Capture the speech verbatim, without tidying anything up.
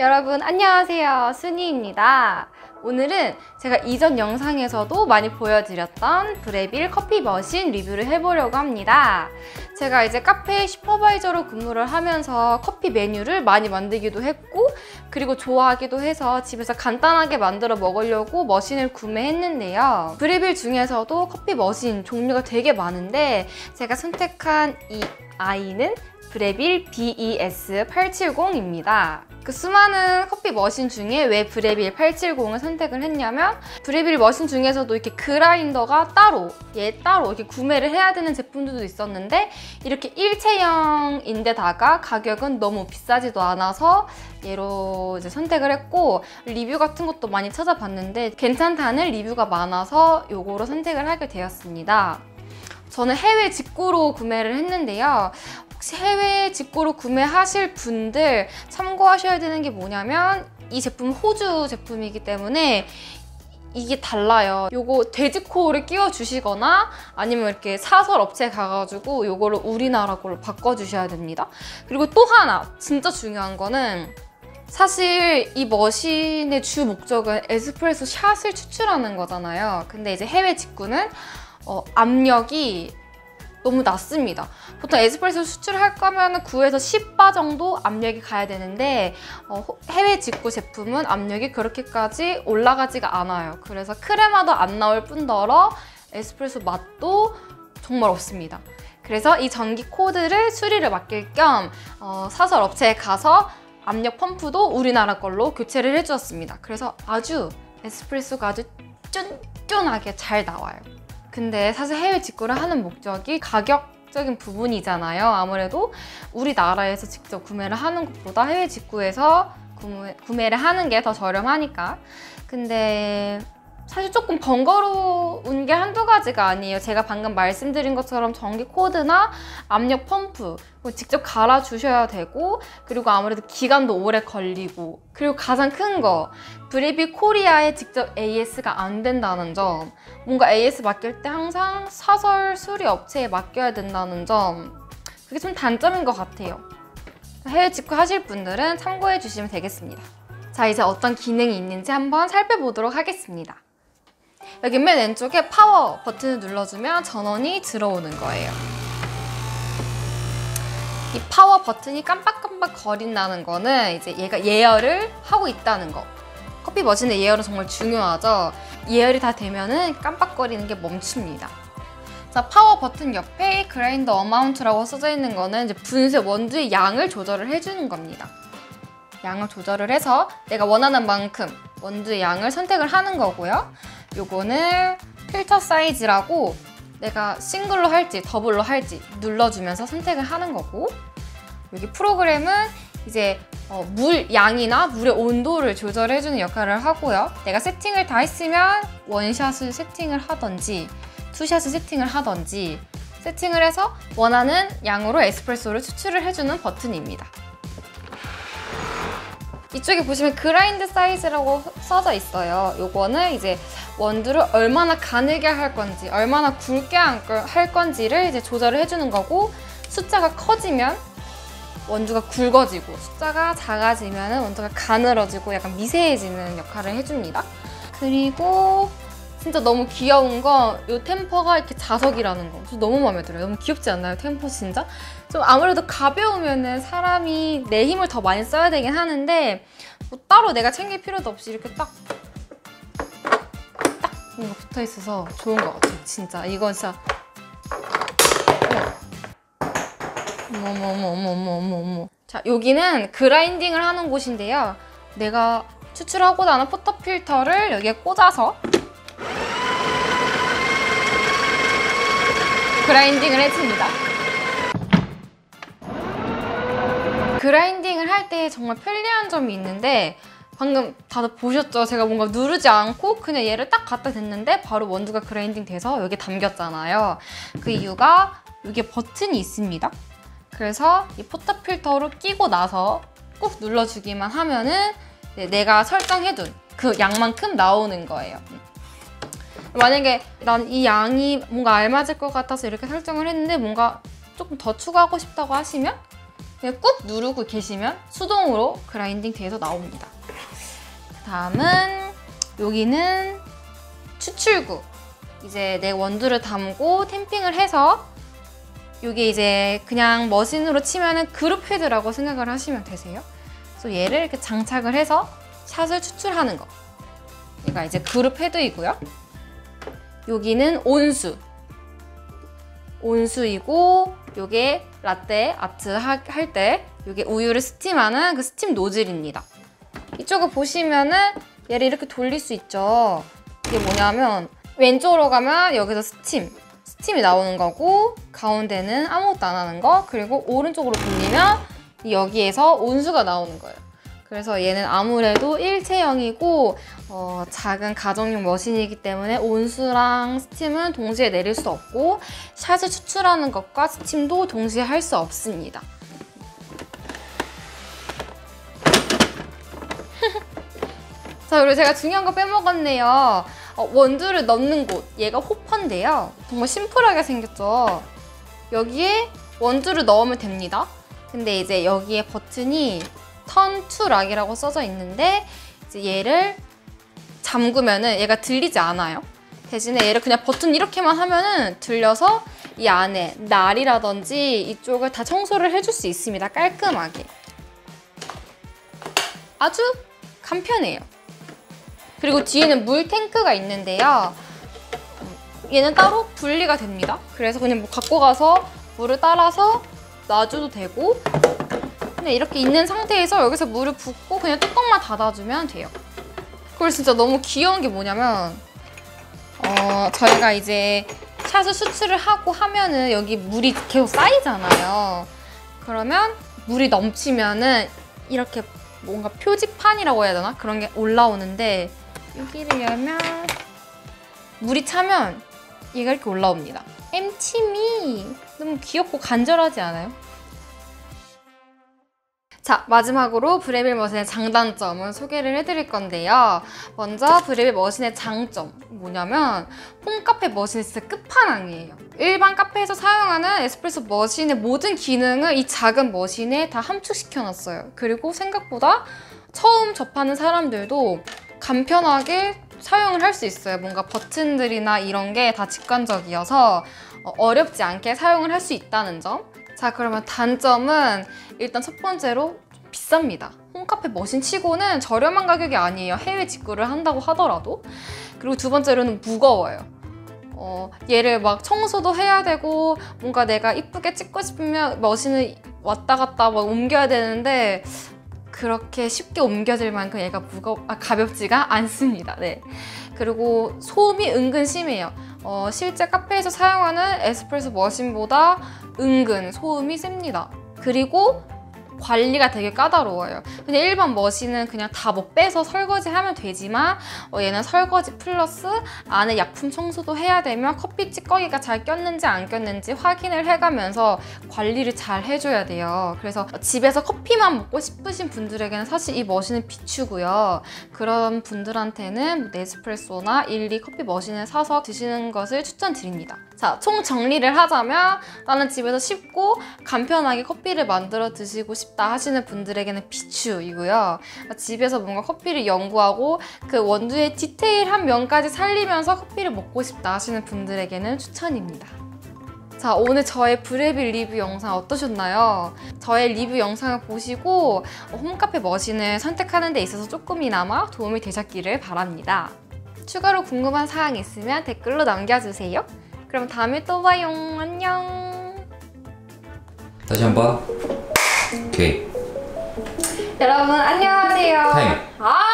여러분 안녕하세요, 순이입니다. 오늘은 제가 이전 영상에서도 많이 보여드렸던 브레빌 커피 머신 리뷰를 해보려고 합니다. 제가 이제 카페 슈퍼바이저로 근무를 하면서 커피 메뉴를 많이 만들기도 했고, 그리고 좋아하기도 해서 집에서 간단하게 만들어 먹으려고 머신을 구매했는데요. 브레빌 중에서도 커피 머신 종류가 되게 많은데 제가 선택한 이 아이는 브레빌 비 이 에스 팔백칠십입니다. 그 수많은 커피 머신 중에 왜 브레빌 팔백칠십을 선택을 했냐면, 브레빌 머신 중에서도 이렇게 그라인더가 따로, 얘 따로 이렇게 구매를 해야 되는 제품들도 있었는데, 이렇게 일체형인데다가 가격은 너무 비싸지도 않아서 얘로 이제 선택을 했고, 리뷰 같은 것도 많이 찾아봤는데 괜찮다는 리뷰가 많아서 요거로 선택을 하게 되었습니다. 저는 해외 직구로 구매를 했는데요. 혹시 해외 직구로 구매하실 분들 참고하셔야 되는 게 뭐냐면, 이 제품 호주 제품이기 때문에 이게 달라요. 요거 돼지코를 끼워주시거나 아니면 이렇게 사설 업체에 가가지고 요거를 우리나라 걸로 바꿔주셔야 됩니다. 그리고 또 하나 진짜 중요한 거는, 사실 이 머신의 주 목적은 에스프레소 샷을 추출하는 거잖아요. 근데 이제 해외 직구는 어, 압력이 너무 낮습니다. 보통 에스프레소 추출할 거면 구에서 십 바 정도 압력이 가야 되는데 어, 해외 직구 제품은 압력이 그렇게까지 올라가지가 않아요. 그래서 크레마도 안 나올 뿐더러 에스프레소 맛도 정말 없습니다. 그래서 이 전기 코드를 수리를 맡길 겸 어, 사설 업체에 가서 압력 펌프도 우리나라 걸로 교체를 해주었습니다. 그래서 아주 에스프레소가 아주 쫀쫀하게 잘 나와요. 근데 사실 해외 직구를 하는 목적이 가격적인 부분이잖아요. 아무래도 우리나라에서 직접 구매를 하는 것보다 해외 직구에서 구매, 구매를 하는 게 더 저렴하니까. 근데 사실 조금 번거로운 게 한두 가지가 아니에요. 제가 방금 말씀드린 것처럼 전기 코드나 압력 펌프 직접 갈아주셔야 되고, 그리고 아무래도 기간도 오래 걸리고, 그리고 가장 큰 거, 브레빌 코리아에 직접 에이 에스가 안 된다는 점, 뭔가 에이 에스 맡길 때 항상 사설 수리 업체에 맡겨야 된다는 점, 그게 좀 단점인 것 같아요. 해외 직구 하실 분들은 참고해 주시면 되겠습니다. 자, 이제 어떤 기능이 있는지 한번 살펴보도록 하겠습니다. 여기 맨 왼쪽에 파워 버튼을 눌러주면 전원이 들어오는 거예요. 이 파워 버튼이 깜빡깜빡 거린다는 거는 이제 얘가 예열을 하고 있다는 거. 커피 머신의 예열은 정말 중요하죠. 예열이 다 되면은 깜빡거리는 게 멈춥니다. 자, 파워 버튼 옆에 그라인더 어마운트라고 써져 있는 거는 이제 분쇄 원두의 양을 조절을 해주는 겁니다. 양을 조절을 해서 내가 원하는 만큼 원두의 양을 선택을 하는 거고요. 요거는 필터 사이즈라고 내가 싱글로 할지 더블로 할지 눌러주면서 선택을 하는 거고, 여기 프로그램은 이제 어, 물 양이나 물의 온도를 조절해주는 역할을 하고요. 내가 세팅을 다 했으면 원샷을 세팅을 하던지 투샷을 세팅을 하던지 세팅을 해서 원하는 양으로 에스프레소를 추출을 해주는 버튼입니다. 이쪽에 보시면 그라인드 사이즈라고 써져 있어요. 요거는 이제 원두를 얼마나 가늘게 할 건지, 얼마나 굵게 할 건지를 이제 조절을 해주는 거고, 숫자가 커지면 원두가 굵어지고, 숫자가 작아지면 원두가 가늘어지고 약간 미세해지는 역할을 해줍니다. 그리고 진짜 너무 귀여운 건 요 템퍼가 이렇게 자석이라는 거. 저 너무 마음에 들어요. 너무 귀엽지 않나요? 템퍼 진짜? 좀 아무래도 가벼우면은 사람이 내 힘을 더 많이 써야 되긴 하는데, 뭐 따로 내가 챙길 필요도 없이 이렇게 딱, 딱 뭔가 붙어 있어서 좋은 것 같아요. 진짜. 이건 진짜. 어머, 어머, 어머, 어머, 어머, 어머, 어머. 자, 여기는 그라인딩을 하는 곳인데요. 내가 추출하고자 하는 포터 필터를 여기에 꽂아서 그라인딩을 해줍니다. 그라인딩을 할 때 정말 편리한 점이 있는데, 방금 다들 보셨죠? 제가 뭔가 누르지 않고 그냥 얘를 딱 갖다 댔는데 바로 원두가 그라인딩 돼서 여기 담겼잖아요. 그 이유가 여기에 버튼이 있습니다. 그래서 이 포터 필터로 끼고 나서 꾹 눌러주기만 하면은 내가 설정해둔 그 양만큼 나오는 거예요. 만약에 난 이 양이 뭔가 알맞을 것 같아서 이렇게 설정을 했는데 뭔가 조금 더 추가하고 싶다고 하시면 그냥 꾹 누르고 계시면 수동으로 그라인딩 뒤에서 나옵니다. 다음은 여기는 추출구. 이제 내 원두를 담고 탬핑을 해서 이게 이제 그냥 머신으로 치면은 그룹 헤드라고 생각을 하시면 되세요. 그래서 얘를 이렇게 장착을 해서 샷을 추출하는 거. 얘가 이제 그룹 헤드이고요. 여기는 온수. 온수이고 요게 라떼 아트 할 때 요게 우유를 스팀하는 그 스팀 노즐입니다. 이쪽을 보시면은 얘를 이렇게 돌릴 수 있죠. 이게 뭐냐면 왼쪽으로 가면 여기서 스팀, 스팀이 나오는 거고 가운데는 아무것도 안 하는 거, 그리고 오른쪽으로 돌리면 여기에서 온수가 나오는 거예요. 그래서 얘는 아무래도 일체형이고 어, 작은 가정용 머신이기 때문에 온수랑 스팀은 동시에 내릴 수 없고 샷을 추출하는 것과 스팀도 동시에 할 수 없습니다. 자, 그리고 제가 중요한 거 빼먹었네요. 어, 원두를 넣는 곳, 얘가 호퍼인데요. 정말 심플하게 생겼죠. 여기에 원두를 넣으면 됩니다. 근데 이제 여기에 버튼이 턴 투 락이라고 써져 있는데 이제 얘를 잠그면은 얘가 들리지 않아요. 대신에 얘를 그냥 버튼 이렇게만 하면은 들려서 이 안에 날이라든지 이쪽을 다 청소를 해줄 수 있습니다. 깔끔하게. 아주 간편해요. 그리고 뒤에는 물 탱크가 있는데요. 얘는 따로 분리가 됩니다. 그래서 그냥 뭐 갖고 가서 물을 따라서 놔줘도 되고, 근데 이렇게 있는 상태에서 여기서 물을 붓고 그냥 뚜껑만 닫아주면 돼요. 그리고 진짜 너무 귀여운 게 뭐냐면 어, 저희가 이제 샷을 수출을 하고 하면은 여기 물이 계속 쌓이잖아요. 그러면 물이 넘치면은 이렇게 뭔가 표지판이라고 해야 되나? 그런 게 올라오는데 여기를 열면 물이 차면 얘가 이렇게 올라옵니다. 엠치미! 너무 귀엽고 간절하지 않아요? 자, 마지막으로 브레빌 머신의 장단점을 소개를 해드릴 건데요. 먼저 브레빌 머신의 장점, 뭐냐면 홈카페 머신의 진짜 끝판왕이에요. 일반 카페에서 사용하는 에스프레소 머신의 모든 기능을 이 작은 머신에 다 함축시켜놨어요. 그리고 생각보다 처음 접하는 사람들도 간편하게 사용을 할 수 있어요. 뭔가 버튼들이나 이런 게 다 직관적이어서 어렵지 않게 사용을 할 수 있다는 점. 자, 그러면 단점은 일단 첫 번째로 비쌉니다. 홈카페 머신 치고는 저렴한 가격이 아니에요. 해외 직구를 한다고 하더라도. 그리고 두 번째로는 무거워요. 어, 얘를 막 청소도 해야 되고 뭔가 내가 이쁘게 찍고 싶으면 머신을 왔다 갔다 막 옮겨야 되는데 그렇게 쉽게 옮겨질 만큼 얘가 무거 아, 가볍지가 않습니다. 네. 그리고 소음이 은근 심해요. 어, 실제 카페에서 사용하는 에스프레소 머신보다 은근 소음이 셉니다. 그리고 관리가 되게 까다로워요. 그냥 일반 머신은 그냥 다 뭐 빼서 설거지하면 되지만 어, 얘는 설거지 플러스 안에 약품 청소도 해야 되며 커피 찌꺼기가 잘 꼈는지 안 꼈는지 확인을 해가면서 관리를 잘 해줘야 돼요. 그래서 집에서 커피만 먹고 싶으신 분들에게는 사실 이 머신은 비추고요. 그런 분들한테는 뭐 네스프레소나 일리 커피 머신을 사서 드시는 것을 추천드립니다. 자, 총 정리를 하자면 나는 집에서 쉽고 간편하게 커피를 만들어 드시고 싶어요 하시는 분들에게는 비추이고요. 집에서 뭔가 커피를 연구하고 그 원두의 디테일한 면까지 살리면서 커피를 먹고 싶다 하시는 분들에게는 추천입니다. 자, 오늘 저의 브레빌 리뷰 영상 어떠셨나요? 저의 리뷰 영상을 보시고 홈카페 머신을 선택하는 데 있어서 조금이나마 도움이 되셨기를 바랍니다. 추가로 궁금한 사항 있으면 댓글로 남겨주세요. 그럼 다음에 또 봐요. 안녕. 다시 한번. 오케이. 여러분 안녕하세요. 타임. 아